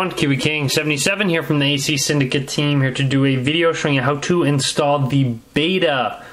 everyone, QBKing77 here from the AC Syndicate team, here to do a video showing you how to install the beta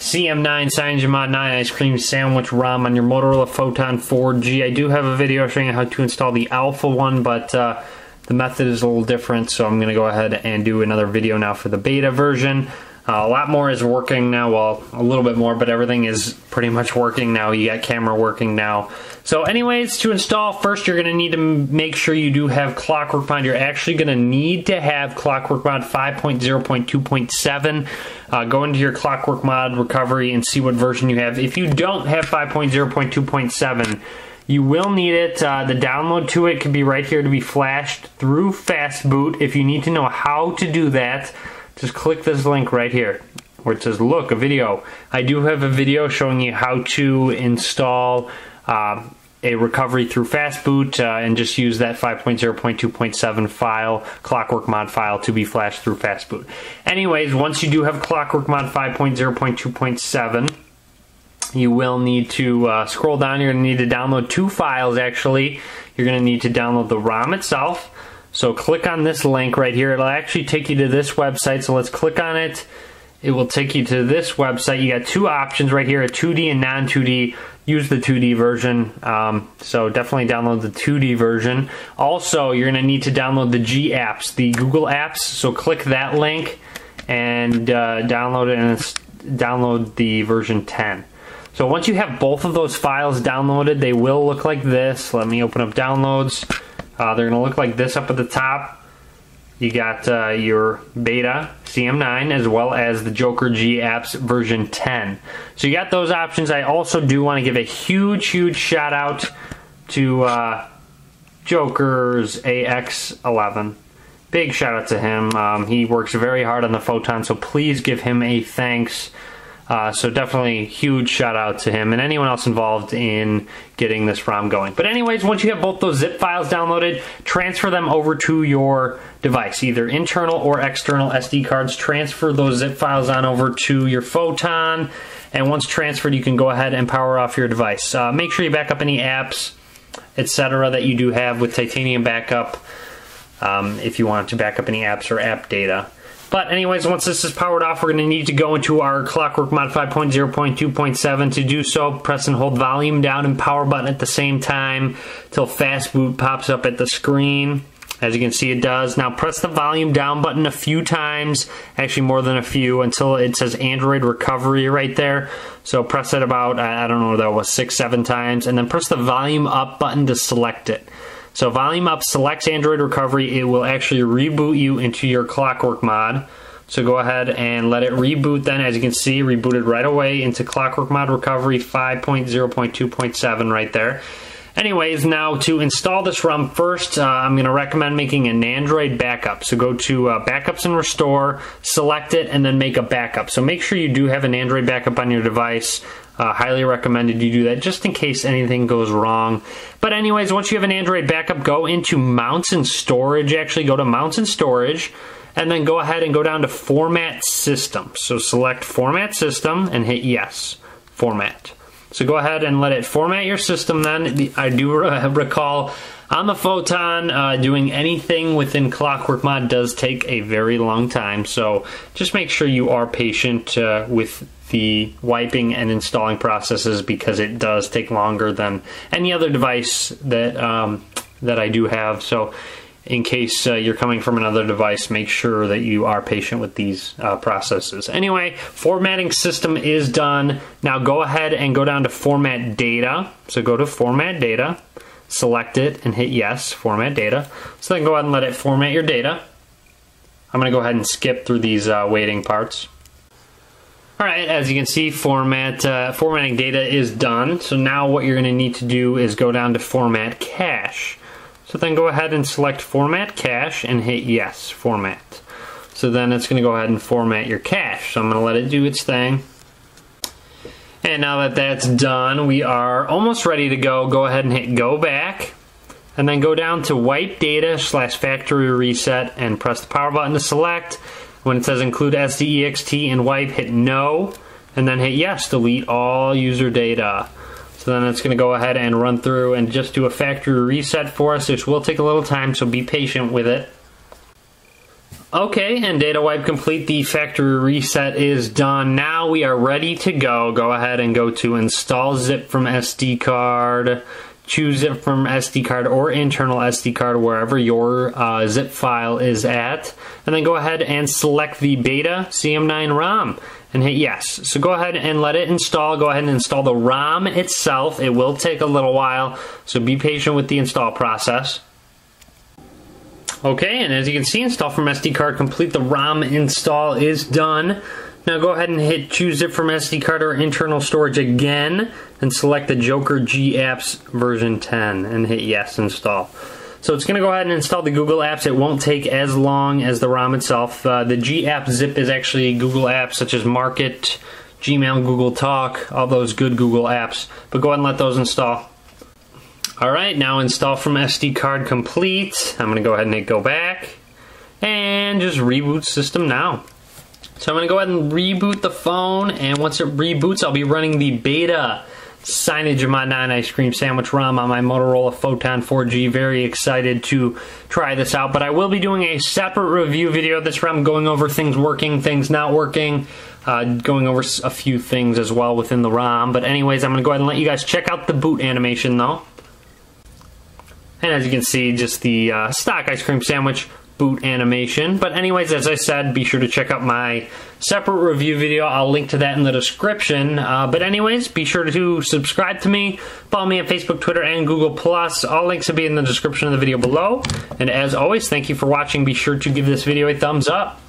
CM9 CyanogenMod9 Ice Cream Sandwich ROM on your Motorola Photon 4G. I do have a video showing you how to install the alpha one, but the method is a little different, so I'm going to go ahead and do another video now for the beta version. A lot more is working now, well, a little bit more, but everything is pretty much working now. You got camera working now. So anyways, to install, first you're going to need to make sure you do have ClockworkMod. You're actually going to need to have ClockworkMod 5.0.2.7. Go into your ClockworkMod recovery and see what version you have. If you don't have 5.0.2.7, you will need it. The download to it could be right here to be flashed through fastboot. If you need to know how to do that, just click this link right here where it says look, a video. I do have a video showing you how to install a recovery through fastboot and just use that 5.0.2.7 file, ClockworkMod file, to be flashed through fastboot. Anyways, once you do have ClockworkMod 5.0.2.7, you will need to scroll down. You're going to need to download two files, actually. You're going to need to download the ROM itself. So click on this link right here. It'll actually take you to this website. So let's click on it. It will take you to this website. You got two options right here, a 2D and non-2D. Use the 2D version. So definitely download the 2D version. Also, you're going to need to download the G apps, the Google apps. So click that link and download it, and download the version 10. So once you have both of those files downloaded, they will look like this. Let me open up downloads. They're going to look like this up at the top. You got your beta CM9 as well as the Joker G apps version 10. So you got those options. I also do want to give a huge shout out to Joker's AX11. Big shout out to him. He works very hard on the Photon, so please give him a thanks. So definitely huge shout out to him and anyone else involved in getting this ROM going. But anyways, once you have both those zip files downloaded, transfer them over to your device, either internal or external SD cards. Transfer those zip files on over to your Photon, and once transferred, you can go ahead and power off your device. Make sure you back up any apps, etc. that you do have with Titanium Backup, if you want to back up any apps or app data. But anyways, once this is powered off, we're going to need to go into our ClockworkMod 5.0.2.7. To do so, press and hold volume down and power button at the same time till fastboot pops up at the screen. As you can see, it does. Now press the volume down button a few times, actually more than a few, until it says Android recovery right there. So press it about, I don't know, that was 6, 7 times, and then press the volume up button to select it. So volume up selects Android recovery. It will actually reboot you into your ClockworkMod. So go ahead and let it reboot then. As you can see, rebooted right away into ClockworkMod recovery 5.0.2.7 right there. Anyways, now to install this ROM first, I'm gonna recommend making an Android backup. So go to Backups and Restore, select it, and then make a backup. So make sure you do have an Android backup on your device. Highly recommended you do that just in case anything goes wrong. But anyways, once you have an Android backup, go into Mounts and Storage. Actually, go to Mounts and Storage, and then go ahead and go down to Format System. So select Format System and hit Yes, Format. So go ahead and let it format your system then. I do recall on the Photon, doing anything within ClockworkMod does take a very long time. So just make sure you are patient with the wiping and installing processes, because it does take longer than any other device that, that I do have. So in case you're coming from another device, make sure that you are patient with these processes. Anyway, formatting system is done. Now go ahead and go down to Format Data. So go to Format Data, select it, and hit Yes, Format Data. So then go ahead and let it format your data. I'm gonna go ahead and skip through these waiting parts. All right, as you can see, formatting data is done. So now what you're gonna need to do is go down to Format Cache. So then go ahead and select Format Cache and hit Yes, Format. So then it's going to go ahead and format your cache. So I'm going to let it do its thing. And now that that's done, we are almost ready to go. Go ahead and hit Go Back. And then go down to Wipe Data / Factory Reset and press the power button to select. When it says Include SDEXT and Wipe, hit No. And then hit Yes, delete all user data. So then it's going to go ahead and run through and just do a factory reset for us, which will take a little time, so be patient with it. Okay, and data wipe complete. The factory reset is done. Now we are ready to go. Go ahead and go to install zip from SD card. Choose zip from SD card or internal SD card, wherever your zip file is at. And then go ahead and select the beta CM9 ROM and hit yes. So go ahead and let it install. Go ahead and install the ROM itself. It will take a little while, so be patient with the install process. Okay, and as you can see, install from SD card complete. The ROM install is done. Now go ahead and hit choose zip from SD card or internal storage again and select the Joker G apps version 10 and hit yes, install. So it's going to go ahead and install the Google apps. It won't take as long as the ROM itself. The G app zip is actually Google apps such as Market, Gmail, Google Talk, all those good Google apps. But go ahead and let those install. Alright, now install from SD card complete. I'm going to go ahead and hit go back and just reboot system now. So I'm going to go ahead and reboot the phone, and once it reboots, I'll be running the beta CyanogenMod9 Ice Cream Sandwich ROM on my Motorola Photon 4G. Very excited to try this out, but I will be doing a separate review video of this ROM, going over things working, things not working, going over a few things as well within the ROM. But anyways, I'm going to go ahead and let you guys check out the boot animation, though. And as you can see, just the stock Ice Cream Sandwich boot animation. But anyways, as I said, be sure to check out my separate review video. I'll link to that in the description. But anyways, be sure to subscribe to me. Follow me on Facebook, Twitter, and Google+. All links will be in the description of the video below. And as always, thank you for watching. Be sure to give this video a thumbs up.